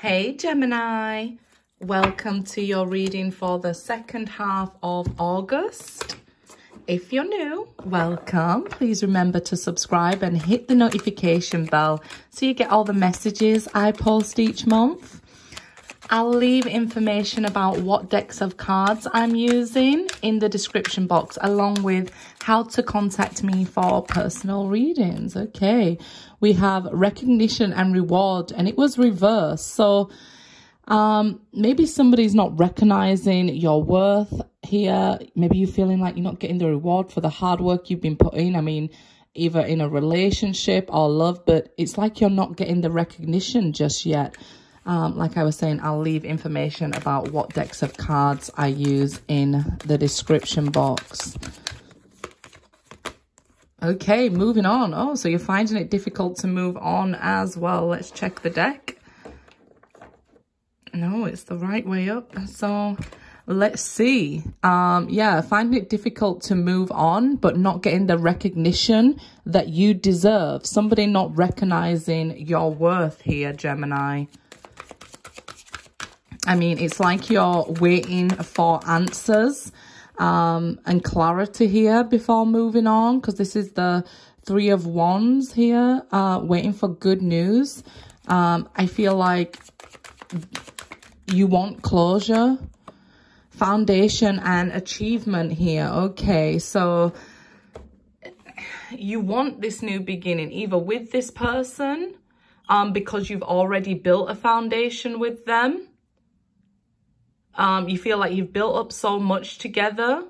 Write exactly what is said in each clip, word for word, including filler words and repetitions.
Hey Gemini, welcome to your reading for the second half of August. If you're new, welcome. Please remember to subscribe and hit the notification bell so you get all the messages I post each month. I'll leave information about what decks of cards I'm using in the description box, along with how to contact me for personal readings. Okay, we have recognition and reward, and it was reversed. So um, maybe somebody's not recognizing your worth here. Maybe you're feeling like you're not getting the reward for the hard work you've been put in. I mean, either in a relationship or love, but it's like you're not getting the recognition just yet. Um, like I was saying, I'll leave information about what decks of cards I use in the description box. Okay, moving on. Oh, so you're finding it difficult to move on as well. Let's check the deck. No, it's the right way up. So let's see. Um, yeah, finding it difficult to move on, but not getting the recognition that you deserve. Somebody not recognizing your worth here, Gemini. I mean, it's like you're waiting for answers um, and clarity here before moving on, because this is the Three of Wands here, uh, waiting for good news. Um, I feel like you want closure, foundation and achievement here. Okay, so you want this new beginning either with this person um, because you've already built a foundation with them. Um, you feel like you've built up so much together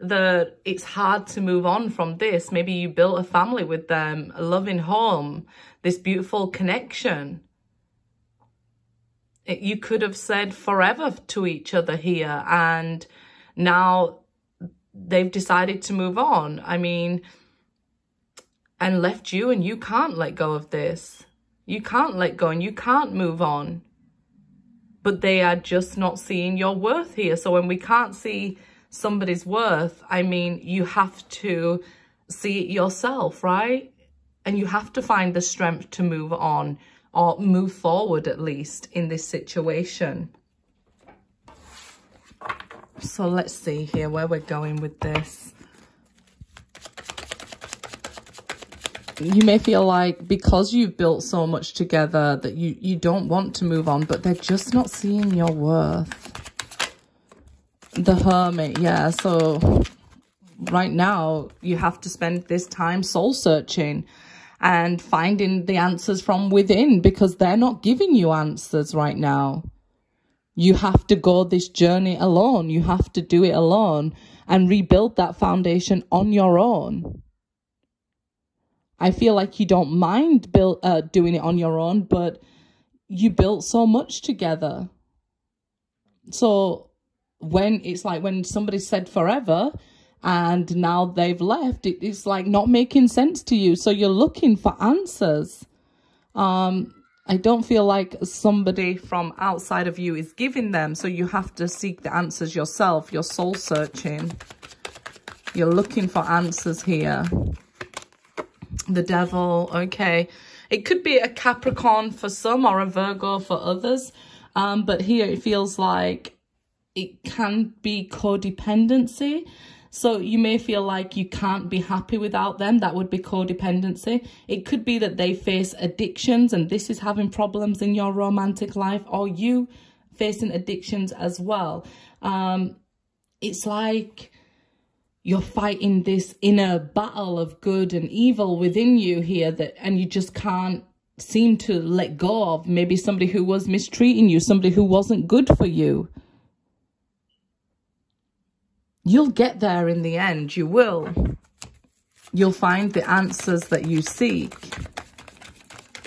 that it's hard to move on from this. Maybe you built a family with them, a loving home, this beautiful connection. It, you could have said forever to each other here, and now they've decided to move on. I mean, and left you, and you can't let go of this. You can't let go and you can't move on. But they are just not seeing your worth here. So when we can't see somebody's worth, I mean, you have to see it yourself, right? And you have to find the strength to move on or move forward, at least in this situation. So let's see here where we're going with this. You may feel like because you've built so much together that you, you don't want to move on, but they're just not seeing your worth. The Hermit, yeah. So right now you have to spend this time soul searching and finding the answers from within, because they're not giving you answers right now. You have to go this journey alone. You have to do it alone and rebuild that foundation on your own. I feel like you don't mind build, uh, doing it on your own, but you built so much together. So when it's like when somebody said forever and now they've left, it, it's like not making sense to you. So you're looking for answers. Um, I don't feel like somebody from outside of you is giving them. So you have to seek the answers yourself. You're soul searching. You're looking for answers here. The Devil, okay. It could be a Capricorn for some or a Virgo for others. Um, but here it feels like it can be codependency. So you may feel like you can't be happy without them. That would be codependency. It could be that they face addictions and this is having problems in your romantic life, or you facing addictions as well. Um, it's like you're fighting this inner battle of good and evil within you here, that, and you just can't seem to let go of maybe somebody who was mistreating you, somebody who wasn't good for you. You'll get there in the end. You will. You'll find the answers that you seek.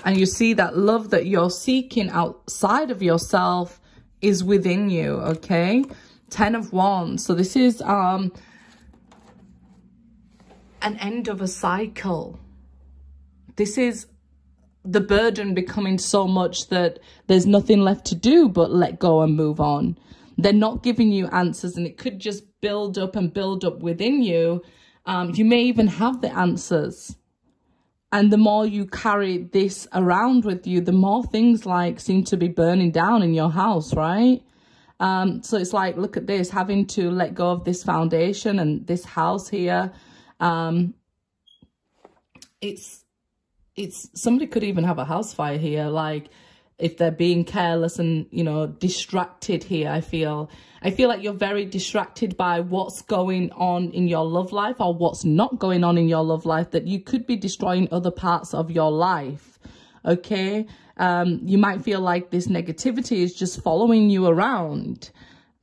And you see that love that you're seeking outside of yourself is within you, okay? Ten of Wands. So this is um. an end of a cycle. This is the burden becoming so much that there's nothing left to do but let go and move on. They're not giving you answers, and it could just build up and build up within you. Um, you may even have the answers, And the more you carry this around with you, the more things like seem to be burning down in your house, right? Um, so it's like, look at this, having to let go of this foundation and this house here. Um, it's, it's, somebody could even have a house fire here. Like if they're being careless and, you know, distracted here, I feel, I feel like you're very distracted by what's going on in your love life or what's not going on in your love life, that you could be destroying other parts of your life. Okay. Um, you might feel like this negativity is just following you around,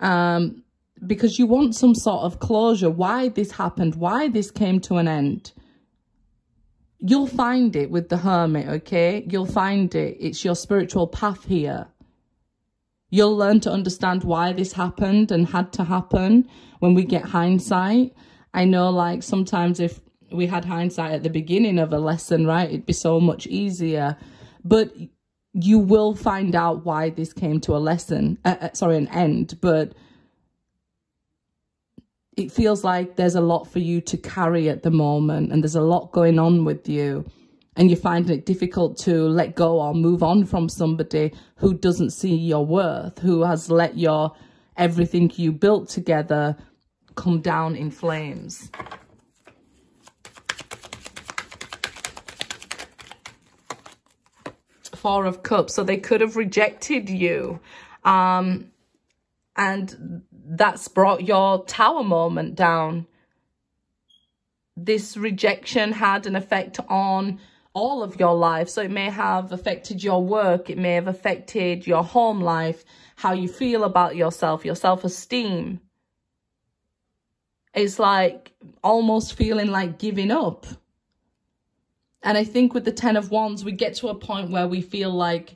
um, because you want some sort of closure. Why this happened, why this came to an end. You'll find it with the Hermit, okay? You'll find it. It's your spiritual path here. You'll learn to understand why this happened and had to happen when we get hindsight. I know, like, sometimes if we had hindsight at the beginning of a lesson, right, it'd be so much easier. But you will find out why this came to a lesson, uh, sorry, an end. But it feels like there's a lot for you to carry at the moment, and there's a lot going on with you, and you're finding it difficult to let go or move on from somebody who doesn't see your worth, who has let your everything you built together come down in flames. Four of Cups. So they could have rejected you. Um, and that's brought your Tower moment down. This rejection had an effect on all of your life. So it may have affected your work. It may have affected your home life, how you feel about yourself, your self-esteem. It's like almost feeling like giving up. And I think with the Ten of Wands, we get to a point where we feel like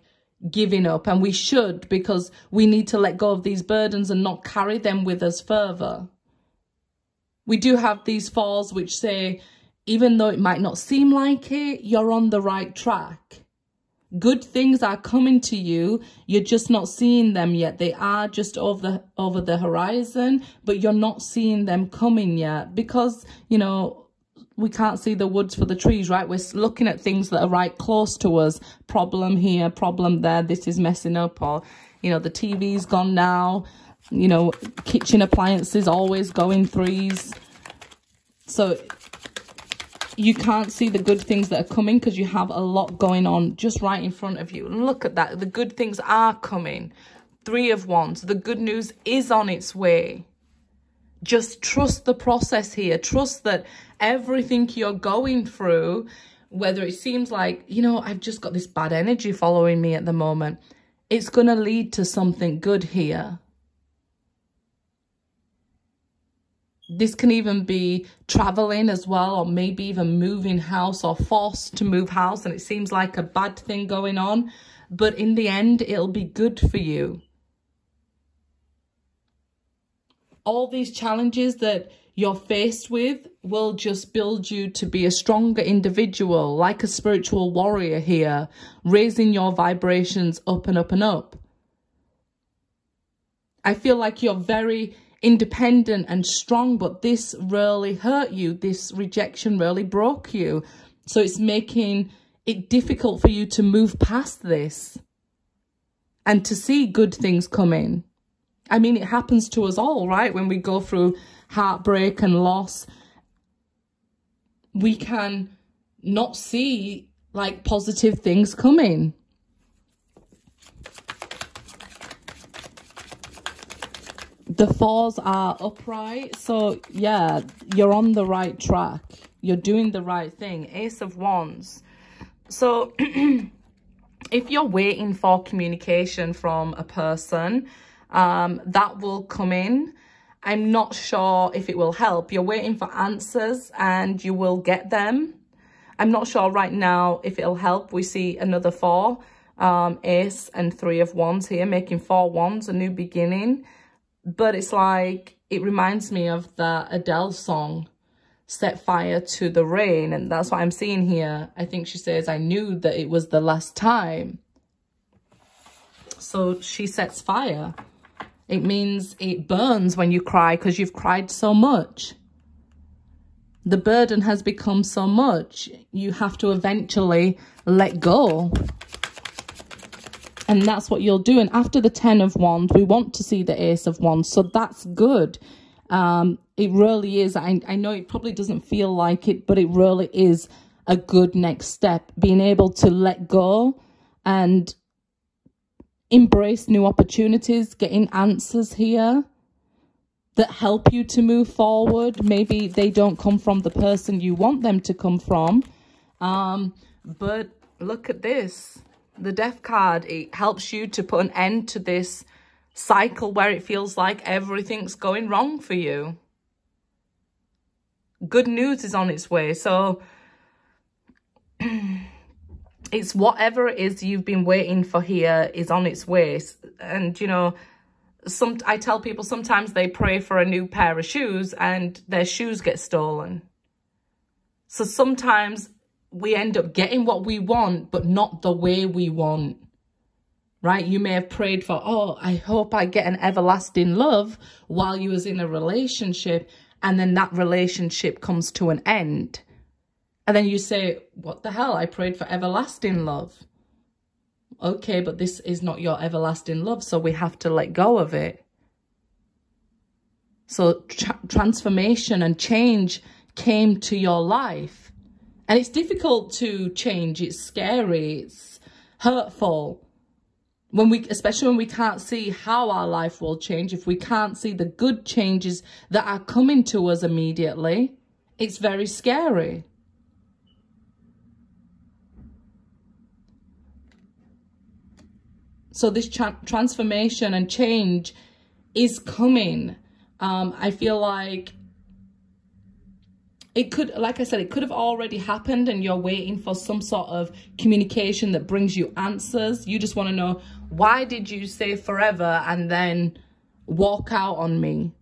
giving up, and we should, because we need to let go of these burdens and not carry them with us further. We do have these fours which say, even though it might not seem like it, you're on the right track. Good things are coming to you. You're just not seeing them yet. They are just over the, over the horizon, but you're not seeing them coming yet because, you know, we can't see the woods for the trees, right? We're looking at things that are right close to us. Problem here, problem there. This is messing up, or, you know, the T V's gone now. You know, kitchen appliances always going threes. So you can't see the good things that are coming because you have a lot going on just right in front of you. Look at that. The good things are coming. Three of Wands. The good news is on its way. Just trust the process here. Trust that everything you're going through, whether it seems like, you know, I've just got this bad energy following me at the moment, it's going to lead to something good here. This can even be traveling as well, or maybe even moving house or forced to move house. And it seems like a bad thing going on, but in the end, it'll be good for you. All these challenges that you're faced with will just build you to be a stronger individual, like a spiritual warrior here, raising your vibrations up and up and up. I feel like you're very independent and strong, but this really hurt you. This rejection really broke you. So it's making it difficult for you to move past this and to see good things coming. I mean, it happens to us all, right? When we go through heartbreak and loss, we can not see, like, positive things coming. The fours are upright. So, yeah, you're on the right track. You're doing the right thing. Ace of Wands. So, if you're waiting for communication from a person, Um, that will come in. I'm not sure if it will help. You're waiting for answers and you will get them. I'm not sure right now if it'll help. We see another four, um, ace and three of wands here, making four wands, a new beginning. But it's like, it reminds me of the Adele song, Set Fire to the Rain. And that's what I'm seeing here. I think she says, I knew that it was the last time. So she sets fire. It means it burns when you cry because you've cried so much. the burden has become so much, you have to eventually let go. And that's what you'll do. And after the Ten of Wands, we want to see the Ace of Wands. So that's good. Um, it really is. I, I know it probably doesn't feel like it, but it really is a good next step. Being able to let go and embrace new opportunities, getting answers here that help you to move forward. Maybe they don't come from the person you want them to come from. Um, but look at this. The Death card, it helps you to put an end to this cycle where it feels like everything's going wrong for you. Good news is on its way. So it's whatever it is you've been waiting for here is on its way. And, you know, some I tell people sometimes they pray for a new pair of shoes and their shoes get stolen. So sometimes we end up getting what we want, but not the way we want, right? You may have prayed for, oh, I hope I get an everlasting love while you was in a relationship. And then that relationship comes to an end. And then you say, what the hell? I prayed for everlasting love. Okay, but this is not your everlasting love. So we have to let go of it. So tra- transformation and change came to your life. And it's difficult to change. It's scary. It's hurtful. When we, especially when we can't see how our life will change, if we can't see the good changes that are coming to us immediately, it's very scary. So this tra- transformation and change is coming. Um, I feel like it could, like I said, it could have already happened and you're waiting for some sort of communication that brings you answers. You just want to know, why did you say forever and then walk out on me?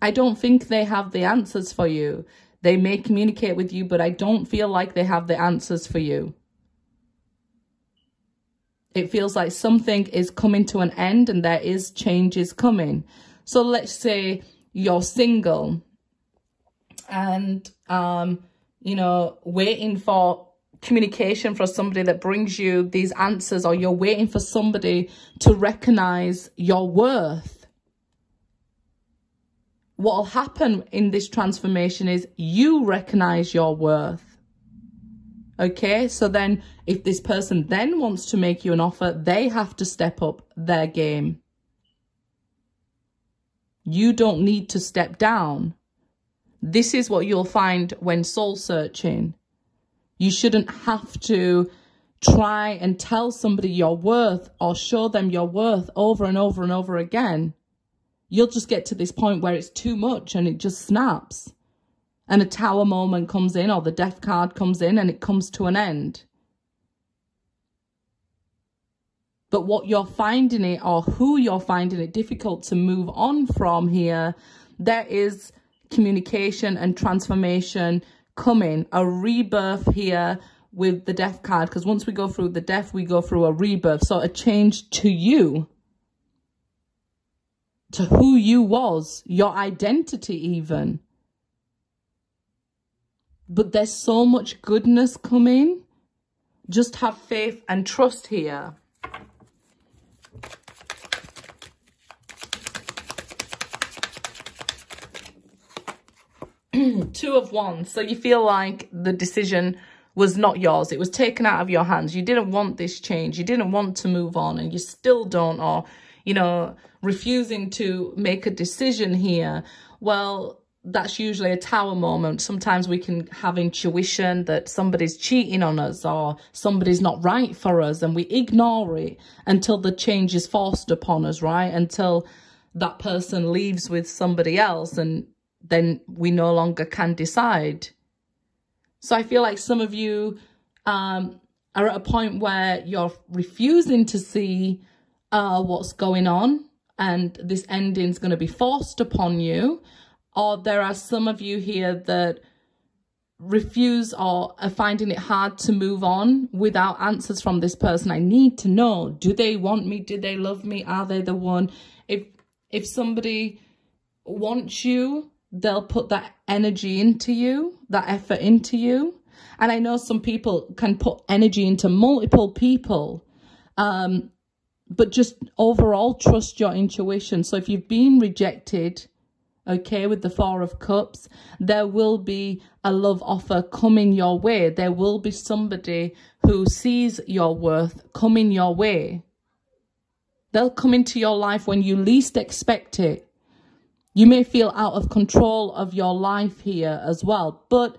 I don't think they have the answers for you. They may communicate with you, but I don't feel like they have the answers for you. It feels like something is coming to an end and there is changes coming. So let's say you're single. And, um, you know, waiting for communication from somebody that brings you these answers, or you're waiting for somebody to recognize your worth. What will happen in this transformation is you recognize your worth. Okay, so then if this person then wants to make you an offer, they have to step up their game. You don't need to step down. This is what you'll find when soul searching. You shouldn't have to try and tell somebody your worth or show them your worth over and over and over again. You'll just get to this point where it's too much and it just snaps. And a Tower moment comes in, or the Death card comes in, and it comes to an end. But what you're finding it, or who you're finding it difficult to move on from here, there is communication and transformation coming, a rebirth here with the Death card, because once we go through the death, we go through a rebirth. So a change to you, to who you was, your identity even. But there's so much goodness coming. Just have faith and trust here. Two of Wands. So you feel like the decision was not yours. It was taken out of your hands. You didn't want this change. You didn't want to move on, and you still don't, or, you know, refusing to make a decision here. Well, that's usually a Tower moment. Sometimes we can have intuition that somebody's cheating on us or somebody's not right for us, and we ignore it until the change is forced upon us, right? Until that person leaves with somebody else, and then we no longer can decide. So I feel like some of you um, are at a point where you're refusing to see uh, what's going on, and this ending's going to be forced upon you. Or there are some of you here that refuse or are finding it hard to move on without answers from this person. I need to know, do they want me? Do they love me? Are they the one? If, if somebody wants you, they'll put that energy into you, that effort into you. And I know some people can put energy into multiple people, um, but just overall trust your intuition. So if you've been rejected, okay, with the Four of Cups, there will be a love offer coming your way. There will be somebody who sees your worth coming your way. They'll come into your life when you least expect it. You may feel out of control of your life here as well, but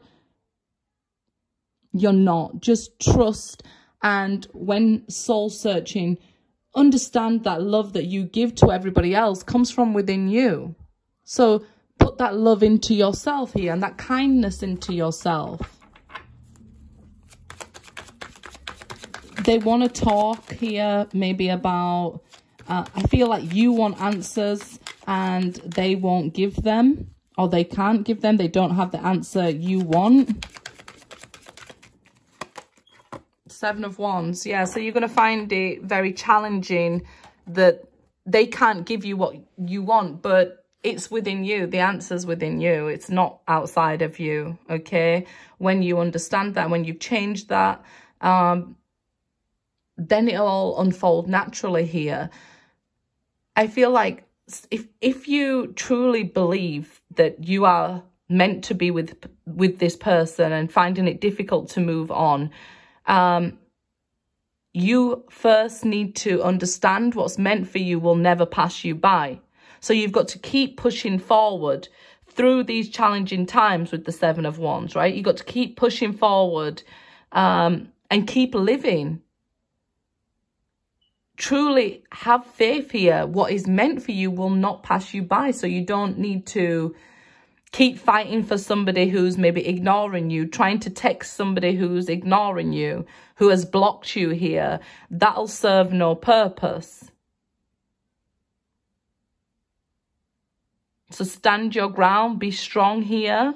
you're not. Just trust, and when soul searching, understand that love that you give to everybody else comes from within you. So put that love into yourself here, and that kindness into yourself. They want to talk here, maybe about, uh, I feel like you want answers and they won't give them, or they can't give them. They don't have the answer you want. Seven of Wands. Yeah, so you're going to find it very challenging that they can't give you what you want, but it's within you. The answer's within you. It's not outside of you, okay? When you understand that, when you change that, um, then it'll all unfold naturally here. I feel like if if you truly believe that you are meant to be with with this person and finding it difficult to move on, um, you first need to understand what's meant for you will never pass you by. So you've got to keep pushing forward through these challenging times with the Seven of Wands, right? You've got to keep pushing forward um, and keep living. Truly have faith here. What is meant for you will not pass you by. So you don't need to keep fighting for somebody who's maybe ignoring you, trying to text somebody who's ignoring you, who has blocked you here. That'll serve no purpose. So stand your ground, be strong here,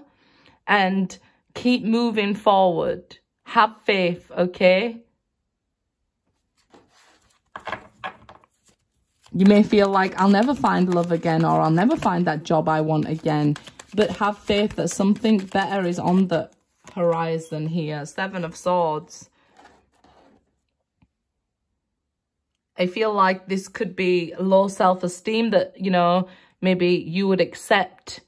and keep moving forward. Have faith, okay? You may feel like, I'll never find love again, or I'll never find that job I want again. But have faith that something better is on the horizon here. Seven of Swords. I feel like this could be low self-esteem that, you know, maybe you would accept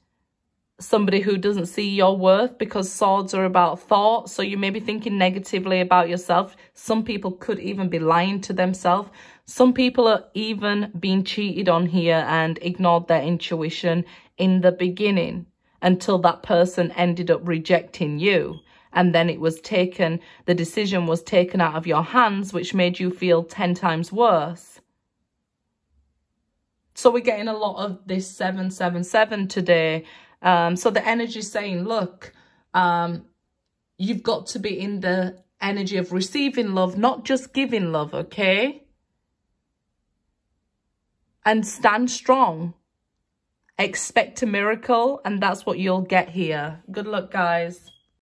somebody who doesn't see your worth, because swords are about thought. So you may be thinking negatively about yourself. Some people could even be lying to themselves. Some people are even being cheated on here and ignored their intuition in the beginning until that person ended up rejecting you. And then it was taken, the decision was taken out of your hands, which made you feel ten times worse. So we're getting a lot of this seven seven seven today. Um, so the energy is saying, look, um, you've got to be in the energy of receiving love, not just giving love, okay? And stand strong. Expect a miracle, and that's what you'll get here. Good luck, guys.